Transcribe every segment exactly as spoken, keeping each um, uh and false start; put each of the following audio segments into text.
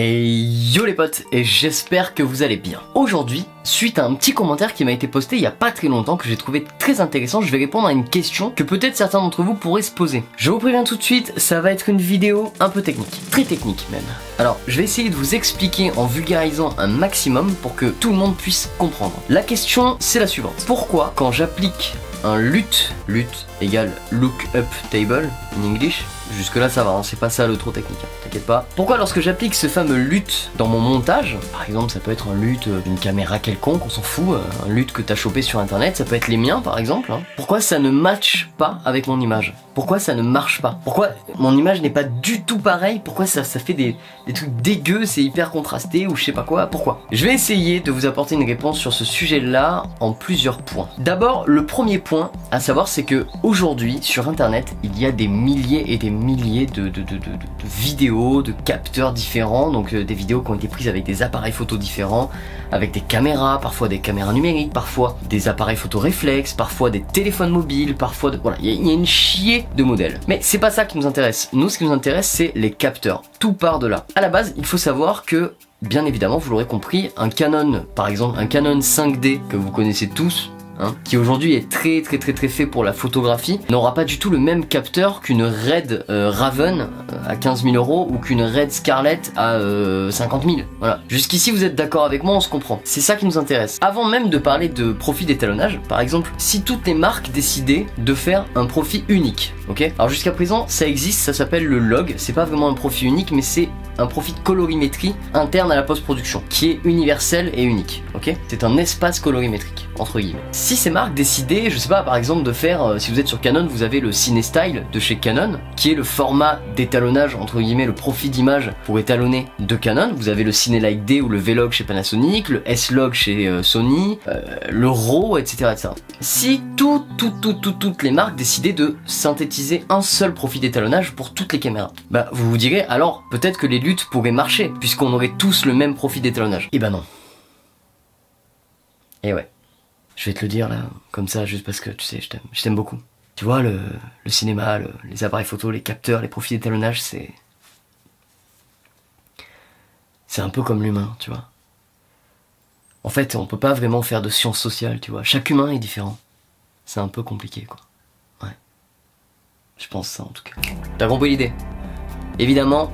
Et yo les potes, et j'espère que vous allez bien. Aujourd'hui, suite à un petit commentaire qui m'a été posté il n'y a pas très longtemps, que j'ai trouvé très intéressant, je vais répondre à une question que peut-être certains d'entre vous pourraient se poser. Je vous préviens tout de suite, ça va être une vidéo un peu technique, très technique même. Alors, je vais essayer de vous expliquer en vulgarisant un maximum pour que tout le monde puisse comprendre. La question, c'est la suivante. Pourquoi, quand j'applique un L U T, L U T égale Look Up Table, in English, jusque là ça va, hein, c'est pas ça le trop technique, hein, t'inquiète pas. Pourquoi lorsque j'applique ce fameux L U T dans mon montage, par exemple ça peut être un L U T d'une caméra quelconque, on s'en fout, un L U T que t'as chopé sur internet, ça peut être les miens par exemple, hein, pourquoi ça ne matche pas avec mon image? Pourquoi ça ne marche pas? Pourquoi mon image n'est pas du tout pareille? Pourquoi ça, ça fait des, des trucs dégueux, c'est hyper contrasté ou je sais pas quoi? Pourquoi? Je vais essayer de vous apporter une réponse sur ce sujet-là en plusieurs points. D'abord, le premier point à savoir, c'est que aujourd'hui sur internet, il y a des milliers et des milliers de, de, de, de, de vidéos, de capteurs différents, donc euh, des vidéos qui ont été prises avec des appareils photo différents, avec des caméras, parfois des caméras numériques, parfois des appareils photo réflexes, parfois des téléphones mobiles, parfois... De... Voilà, il y, y a une chier de modèles. Mais c'est pas ça qui nous intéresse. Nous, ce qui nous intéresse, c'est les capteurs. Tout part de là. À la base, il faut savoir que, bien évidemment, vous l'aurez compris, un Canon, par exemple, un Canon cinq D que vous connaissez tous, hein, qui aujourd'hui est très très très très fait pour la photographie, n'aura pas du tout le même capteur qu'une Red euh, Raven à quinze mille euros ou qu'une Red Scarlett à euh, cinquante mille. Voilà. Jusqu'ici vous êtes d'accord avec moi, on se comprend. C'est ça qui nous intéresse. Avant même de parler de profit d'étalonnage, par exemple, si toutes les marques décidaient de faire un profit unique, ok? Alors jusqu'à présent ça existe, ça s'appelle le log, c'est pas vraiment un profit unique mais c'est un profit de colorimétrie interne à la post-production qui est universel et unique, ok? C'est un espace colorimétrique, entre guillemets. Si ces marques décidaient, je sais pas, par exemple de faire, euh, si vous êtes sur Canon, vous avez le Cinestyle de chez Canon, qui est le format d'étalonnage, entre guillemets, le profit d'image pour étalonner de Canon. Vous avez le Cine Like D ou le v-log chez Panasonic, le s-log chez euh, Sony, euh, le RAW, et cetera, et cetera. Si tout, tout, tout, tout, toutes les marques décidaient de synthétiser un seul profit d'étalonnage pour toutes les caméras, bah vous vous direz, alors peut-être que les L U T pourraient marcher, puisqu'on aurait tous le même profit d'étalonnage. Et bah non. Et ouais. Je vais te le dire là, comme ça, juste parce que tu sais, je t'aime, je t'aime beaucoup. Tu vois, le, le cinéma, le, les appareils photo, les capteurs, les profils d'étalonnage, c'est... C'est un peu comme l'humain, tu vois. En fait, on peut pas vraiment faire de sciences sociales, tu vois. Chaque humain est différent. C'est un peu compliqué, quoi. Ouais. Je pense ça, en tout cas. T'as compris l'idée? Évidemment,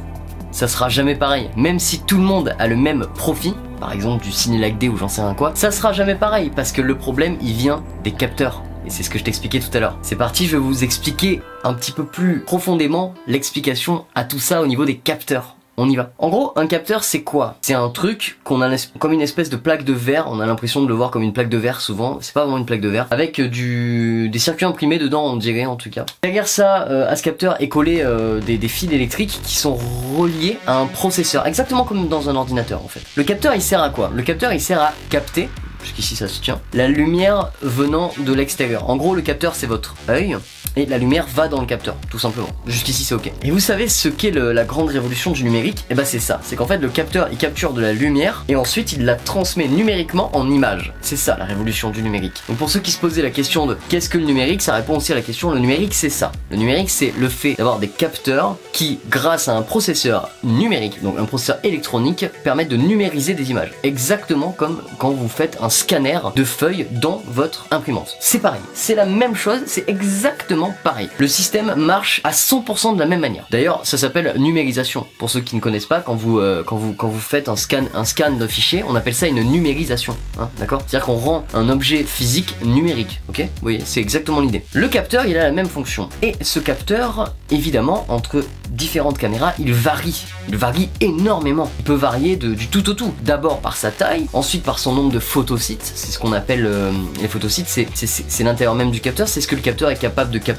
ça sera jamais pareil. Même si tout le monde a le même profit, par exemple du Cine Like D ou j'en sais rien quoi, ça sera jamais pareil parce que le problème il vient des capteurs. Et c'est ce que je t'expliquais tout à l'heure. C'est parti, je vais vous expliquer un petit peu plus profondément l'explication à tout ça au niveau des capteurs. On y va. En gros, un capteur, c'est quoi? C'est un truc qu'on a comme une espèce de plaque de verre. On a l'impression de le voir comme une plaque de verre souvent. C'est pas vraiment une plaque de verre. Avec du... des circuits imprimés dedans, on dirait en tout cas. Derrière ça, euh, à ce capteur est collé euh, des, des fils électriques qui sont reliés à un processeur. Exactement comme dans un ordinateur en fait. Le capteur, il sert à quoi? Le capteur, il sert à capter, jusqu'ici ça se tient, la lumière venant de l'extérieur. En gros, le capteur, c'est votre œil. Et la lumière va dans le capteur, tout simplement. Jusqu'ici, c'est ok. Et vous savez ce qu'est la grande révolution du numérique? Et bah c'est ça. C'est qu'en fait, le capteur, il capture de la lumière et ensuite, il la transmet numériquement en image. C'est ça, la révolution du numérique. Donc pour ceux qui se posaient la question de qu'est-ce que le numérique, ça répond aussi à la question, le numérique, c'est ça. Le numérique, c'est le fait d'avoir des capteurs qui, grâce à un processeur numérique, donc un processeur électronique, permettent de numériser des images. Exactement comme quand vous faites un scanner de feuilles dans votre imprimante. C'est pareil. C'est la même chose, c'est exactement pareil. Le système marche à cent pour cent de la même manière. D'ailleurs, ça s'appelle numérisation. Pour ceux qui ne connaissent pas, quand vous, euh, quand vous, quand vous faites un scan, un scan de fichier, on appelle ça une numérisation. Hein, d'accord? C'est-à-dire qu'on rend un objet physique numérique. Ok? Oui, c'est exactement l'idée. Le capteur, il a la même fonction. Et ce capteur, évidemment, entre différentes caméras, il varie. Il varie énormément. Il peut varier de, du tout au tout. D'abord par sa taille, ensuite par son nombre de photosites. C'est ce qu'on appelle euh, les photosites. C'est l'intérieur même du capteur. C'est ce que le capteur est capable de capter.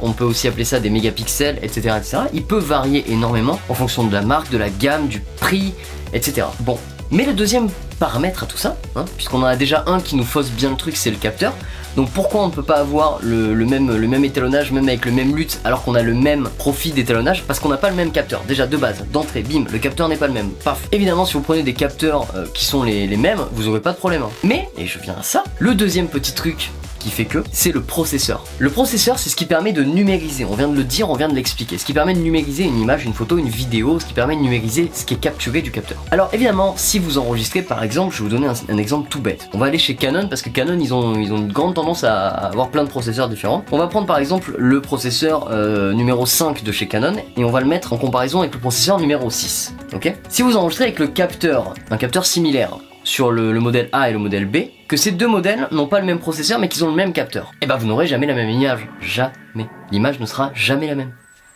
On peut aussi appeler ça des mégapixels, et cetera, et cetera. Il peut varier énormément en fonction de la marque, de la gamme, du prix, et cetera. Bon, mais le deuxième paramètre à tout ça, hein, puisqu'on en a déjà un qui nous fausse bien le truc, c'est le capteur. Donc pourquoi on ne peut pas avoir le, le, même, le même étalonnage, même avec le même L U T, alors qu'on a le même profit d'étalonnage? Parce qu'on n'a pas le même capteur. Déjà de base, d'entrée, bim, le capteur n'est pas le même. Paf. Évidemment, si vous prenez des capteurs euh, qui sont les, les mêmes, vous n'aurez pas de problème. Hein. Mais, et je viens à ça, le deuxième petit truc qui fait que, c'est le processeur. Le processeur, c'est ce qui permet de numériser, on vient de le dire, on vient de l'expliquer, ce qui permet de numériser une image, une photo, une vidéo, ce qui permet de numériser ce qui est capturé du capteur. Alors évidemment, si vous enregistrez par exemple, je vais vous donner un, un exemple tout bête. On va aller chez Canon, parce que Canon, ils ont, ils ont une grande tendance à avoir plein de processeurs différents. On va prendre par exemple le processeur euh, numéro cinq de chez Canon, et on va le mettre en comparaison avec le processeur numéro six, ok? Si vous enregistrez avec le capteur, un capteur similaire, sur le, le modèle A et le modèle B, que ces deux modèles n'ont pas le même processeur mais qu'ils ont le même capteur, et bah vous n'aurez jamais la même image, jamais. L'image ne sera jamais la même.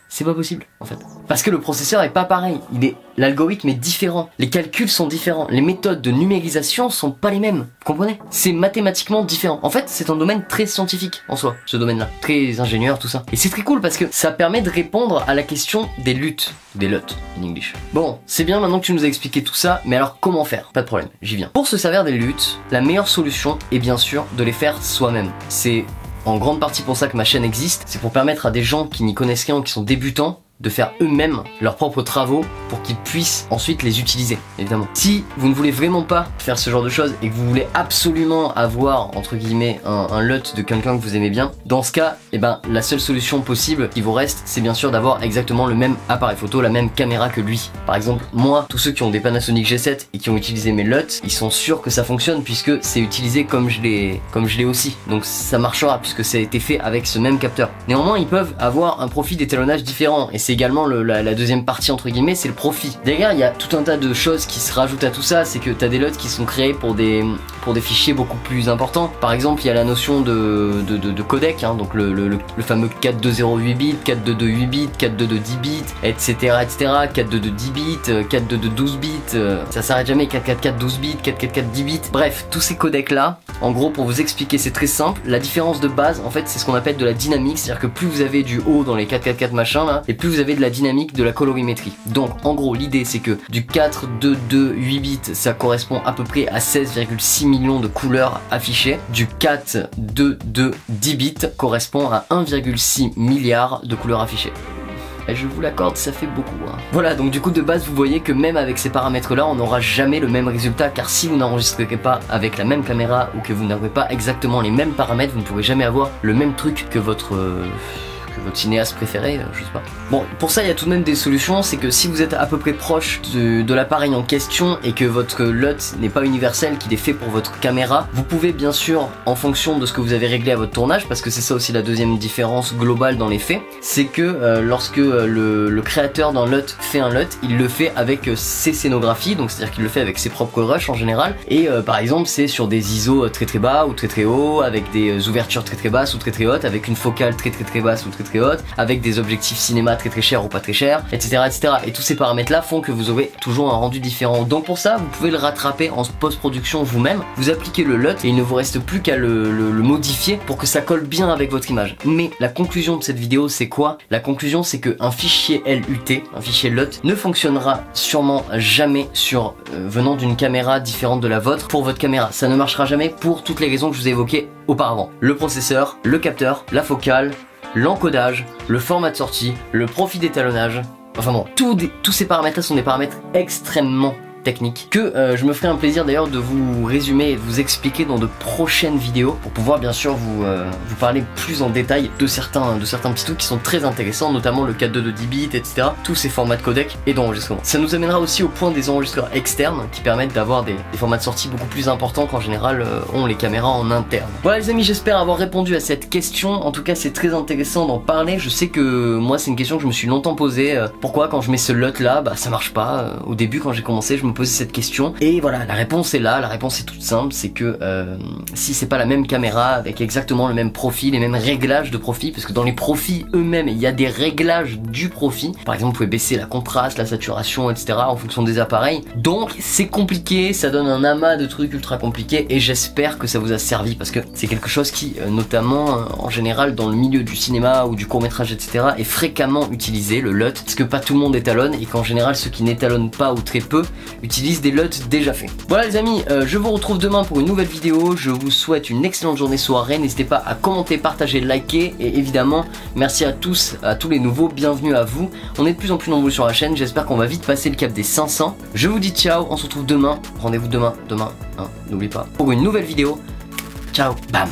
C'est pas possible en fait. Parce que le processeur est pas pareil, l'algorithme est différent, les calculs sont différents, les méthodes de numérisation sont pas les mêmes, vous comprenez? C'est mathématiquement différent. En fait, c'est un domaine très scientifique en soi, ce domaine-là, très ingénieur, tout ça. Et c'est très cool parce que ça permet de répondre à la question des L U T, des L U T in English. Bon, c'est bien maintenant que tu nous as expliqué tout ça, mais alors comment faire? Pas de problème, j'y viens. Pour se servir des L U T, la meilleure solution est bien sûr de les faire soi-même. C'est en grande partie pour ça que ma chaîne existe, c'est pour permettre à des gens qui n'y connaissent rien ou qui sont débutants de faire eux-mêmes leurs propres travaux pour qu'ils puissent ensuite les utiliser, évidemment. Si vous ne voulez vraiment pas faire ce genre de choses et que vous voulez absolument avoir, entre guillemets, un, un L U T de quelqu'un que vous aimez bien, dans ce cas, eh ben, la seule solution possible qui vous reste, c'est bien sûr d'avoir exactement le même appareil photo, la même caméra que lui. Par exemple, moi, tous ceux qui ont des Panasonic G sept et qui ont utilisé mes L U T, ils sont sûrs que ça fonctionne puisque c'est utilisé comme je l'ai comme je l'ai aussi. Donc ça marchera puisque ça a été fait avec ce même capteur. Néanmoins, ils peuvent avoir un profil d'étalonnage différent et c'est également le, la, la deuxième partie entre guillemets, c'est le profit. Derrière, il y a tout un tas de choses qui se rajoutent à tout ça, c'est que tu as des L U T qui sont créés pour des, pour des fichiers beaucoup plus importants. Par exemple, il y a la notion de, de, de, de codec, hein, donc le, le, le fameux quatre deux zéro huit bits, quatre deux deux huit bits, quatre deux deux dix bits, et cetera, et cetera, quatre deux deux dix bits, quatre deux deux douze bits, euh, ça s'arrête jamais, quatre quatre quatre douze bits, quatre quatre quatre dix bits. Bref, tous ces codecs là, en gros, pour vous expliquer, c'est très simple. La différence de base, en fait, c'est ce qu'on appelle de la dynamique, c'est-à-dire que plus vous avez du haut dans les quatre quatre quatre machin là, et plus vous avez de la dynamique, de la colorimétrie. Donc en gros l'idée c'est que du quatre deux deux huit bits ça correspond à peu près à seize virgule six millions de couleurs affichées, du quatre deux deux dix bits correspond à un virgule six milliard de couleurs affichées. Et je vous l'accorde, ça fait beaucoup, hein. Voilà, donc du coup de base vous voyez que même avec ces paramètres là on n'aura jamais le même résultat, car si vous n'enregistrez pas avec la même caméra ou que vous n'avez pas exactement les mêmes paramètres, vous ne pourrez jamais avoir le même truc que votre... Euh... votre cinéaste préféré, je sais pas. Bon, pour ça il y a tout de même des solutions, c'est que si vous êtes à peu près proche de, de l'appareil en question et que votre L U T n'est pas universel, qu'il est fait pour votre caméra, vous pouvez bien sûr, en fonction de ce que vous avez réglé à votre tournage, parce que c'est ça aussi la deuxième différence globale dans les faits, c'est que euh, lorsque le, le créateur d'un L U T fait un L U T, il le fait avec ses scénographies, donc c'est-à-dire qu'il le fait avec ses propres rushs en général, et euh, par exemple c'est sur des I S O très très bas ou très très haut, avec des ouvertures très très basses ou très très hautes, avec une focale très très très basse ou très très haute, avec des objectifs cinéma très très chers ou pas très chers, etc, etc. Et tous ces paramètres là font que vous aurez toujours un rendu différent. Donc pour ça vous pouvez le rattraper en post-production vous-même, vous appliquez le L U T et il ne vous reste plus qu'à le, le, le modifier pour que ça colle bien avec votre image. Mais la conclusion de cette vidéo c'est quoi? La conclusion c'est qu'un fichier L U T, un fichier L U T, ne fonctionnera sûrement jamais sur euh, venant d'une caméra différente de la vôtre pour votre caméra. Ça ne marchera jamais pour toutes les raisons que je vous ai évoquées auparavant. Le processeur, le capteur, la focale, l'encodage, le format de sortie, le profil d'étalonnage, enfin bon, tous, des, tous ces paramètres-là sont des paramètres extrêmement techniques que euh, je me ferai un plaisir d'ailleurs de vous résumer et de vous expliquer dans de prochaines vidéos pour pouvoir bien sûr vous, euh, vous parler plus en détail de certains, de certains petits trucs qui sont très intéressants, notamment le quatre deux deux dix bits, et cetera, tous ces formats de codec et d'enregistrement. Ça nous amènera aussi au point des enregistreurs externes qui permettent d'avoir des, des formats de sortie beaucoup plus importants qu'en général euh, ont les caméras en interne. Voilà les amis, j'espère avoir répondu à cette question, en tout cas c'est très intéressant d'en parler. Je sais que moi c'est une question que je me suis longtemps posée, euh, pourquoi quand je mets ce L U T là, bah ça marche pas. Au début quand j'ai commencé je me poser cette question et voilà, la réponse est là, la réponse est toute simple, c'est que euh, si c'est pas la même caméra avec exactement le même profil, les mêmes réglages de profil, parce que dans les profils eux-mêmes il y a des réglages du profil, par exemple vous pouvez baisser la contraste, la saturation, etc. en fonction des appareils, donc c'est compliqué, ça donne un amas de trucs ultra compliqués et j'espère que ça vous a servi parce que c'est quelque chose qui euh, notamment euh, en général dans le milieu du cinéma ou du court-métrage, etc. est fréquemment utilisé, le L U T, parce que pas tout le monde étalonne et qu'en général ceux qui n'étalonnent pas ou très peu utilise des L U T déjà faits. Voilà les amis, euh, je vous retrouve demain pour une nouvelle vidéo, je vous souhaite une excellente journée, soirée, n'hésitez pas à commenter, partager, liker et évidemment merci à tous, à tous les nouveaux, bienvenue à vous, on est de plus en plus nombreux sur la chaîne, j'espère qu'on va vite passer le cap des cinq cents, je vous dis ciao, on se retrouve demain, rendez-vous demain, demain, n'oublie hein, pas, pour une nouvelle vidéo, ciao, bam.